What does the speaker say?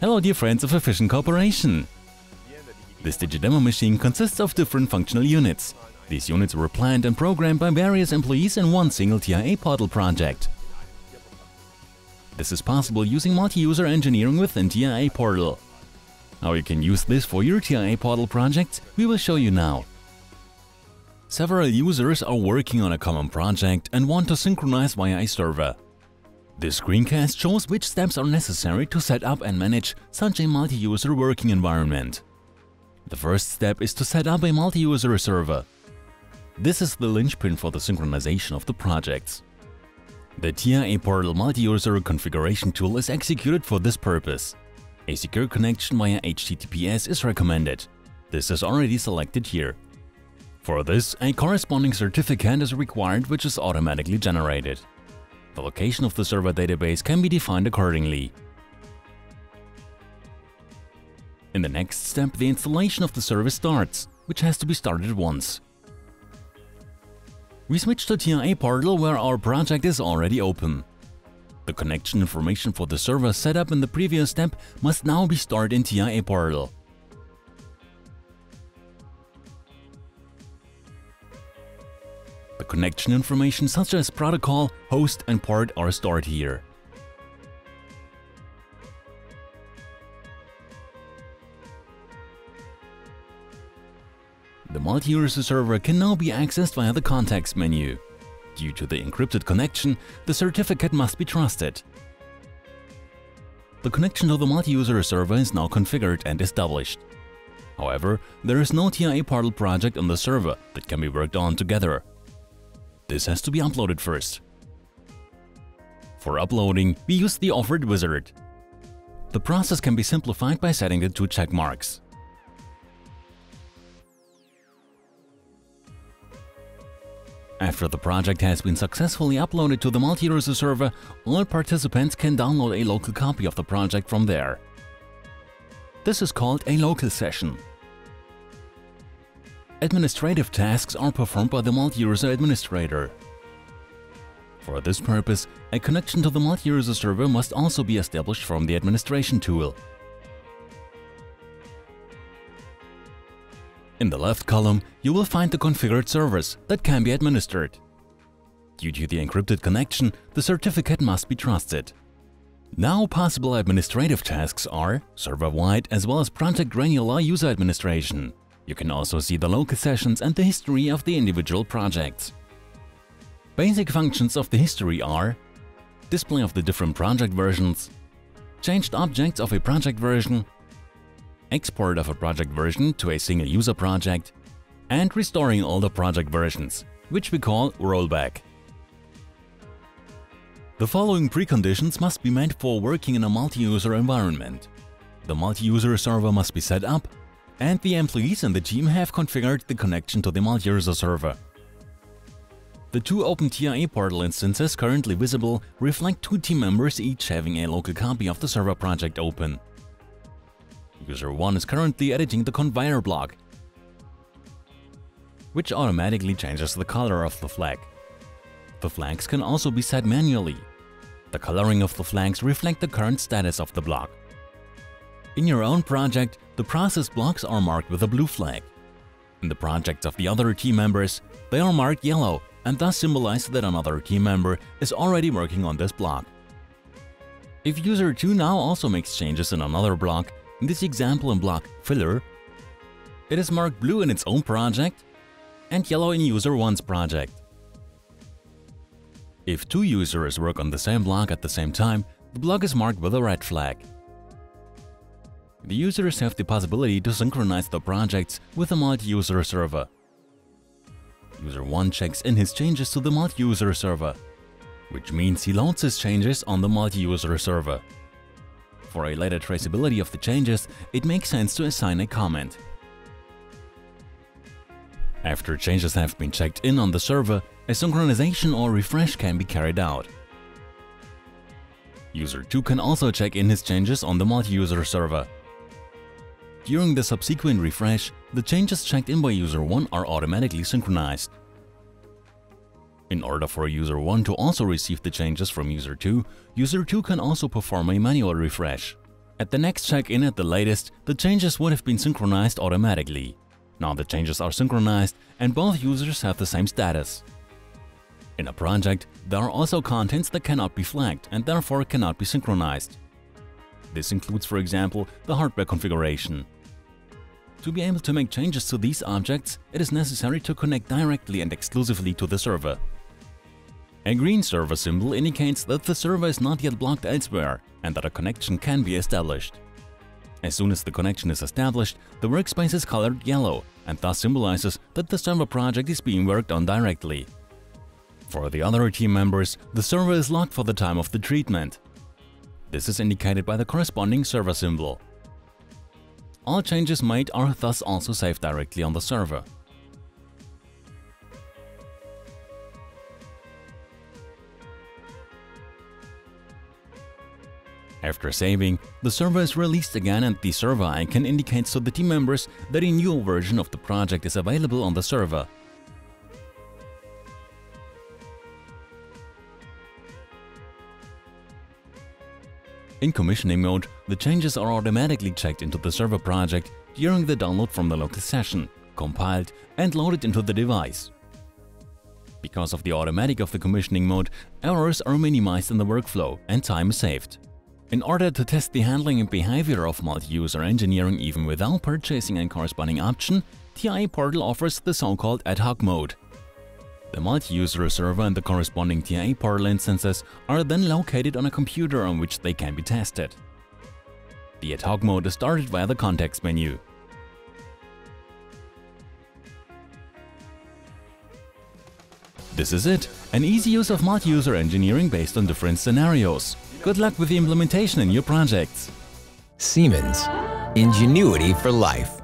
Hello dear friends of Efficient Corporation! This DigiDemo machine consists of different functional units. These units were planned and programmed by various employees in one single TIA Portal project. This is possible using multi-user engineering within TIA Portal. How you can use this for your TIA Portal project, we will show you now. Several users are working on a common project and want to synchronize via a server. This screencast shows which steps are necessary to set up and manage such a multi-user working environment. The first step is to set up a multi-user server. This is the linchpin for the synchronization of the projects. The TIA Portal multi-user configuration tool is executed for this purpose. A secure connection via HTTPS is recommended. This is already selected here. For this, a corresponding certificate is required, which is automatically generated. The location of the server database can be defined accordingly. In the next step, the installation of the service starts, which has to be started once. We switch to TIA Portal, where our project is already open. The connection information for the server set up in the previous step must now be stored in TIA Portal. The connection information such as protocol, host and port are stored here. The multi-user server can now be accessed via the context menu. Due to the encrypted connection, the certificate must be trusted. The connection to the multi-user server is now configured and established. However, there is no TIA Portal project on the server that can be worked on together. This has to be uploaded first. For uploading, we use the offered wizard. The process can be simplified by setting the two check marks. After the project has been successfully uploaded to the multi-user server, all participants can download a local copy of the project from there. This is called a local session. Administrative tasks are performed by the multi-user administrator. For this purpose, a connection to the multi-user server must also be established from the administration tool. In the left column, you will find the configured servers that can be administered. Due to the encrypted connection, the certificate must be trusted. Now possible administrative tasks are server-wide as well as project granular user administration. You can also see the local sessions and the history of the individual projects. Basic functions of the history are display of the different project versions, changed objects of a project version, export of a project version to a single user project, and restoring all the project versions, which we call rollback. The following preconditions must be met for working in a multi-user environment. The multi-user server must be set up, and the employees and the team have configured the connection to the multi-user server. The two open TIA Portal instances currently visible reflect two team members, each having a local copy of the server project open. User 1 is currently editing the conveyor block, which automatically changes the color of the flag. The flags can also be set manually. The coloring of the flags reflect the current status of the block. In your own project, the processed blocks are marked with a blue flag. In the projects of the other team members, they are marked yellow and thus symbolize that another team member is already working on this block. If user 2 now also makes changes in another block, in this example in block filler, it is marked blue in its own project and yellow in user 1's project. If two users work on the same block at the same time, the block is marked with a red flag. The users have the possibility to synchronize the projects with a multi-user server. User 1 checks in his changes to the multi-user server, which means he loads his changes on the multi-user server. For a later traceability of the changes, it makes sense to assign a comment. After changes have been checked in on the server, a synchronization or refresh can be carried out. User 2 can also check in his changes on the multi-user server. During the subsequent refresh, the changes checked in by user 1 are automatically synchronized. In order for user 1 to also receive the changes from user 2, user 2 can also perform a manual refresh. At the next check-in at the latest, the changes would have been synchronized automatically. Now the changes are synchronized and both users have the same status. In a project, there are also contents that cannot be flagged and therefore cannot be synchronized. This includes, for example, the hardware configuration. To be able to make changes to these objects, it is necessary to connect directly and exclusively to the server. A green server symbol indicates that the server is not yet blocked elsewhere and that a connection can be established. As soon as the connection is established, the workspace is colored yellow and thus symbolizes that the server project is being worked on directly. For the other team members, the server is locked for the time of the treatment. This is indicated by the corresponding server symbol. All changes made are thus also saved directly on the server. After saving, the server is released again and the server icon indicates to the team members that a new version of the project is available on the server. In commissioning mode, the changes are automatically checked into the server project during the download from the local session, compiled and loaded into the device. Because of the automatic of the commissioning mode, errors are minimized in the workflow and time is saved. In order to test the handling and behavior of multi-user engineering even without purchasing a corresponding option, TIA Portal offers the so-called ad hoc mode. The multi-user server and the corresponding TIA Portal instances are then located on a computer on which they can be tested. The ad hoc mode is started via the context menu. This is it, an easy use of multi-user engineering based on different scenarios. Good luck with the implementation in your projects. Siemens, ingenuity for life.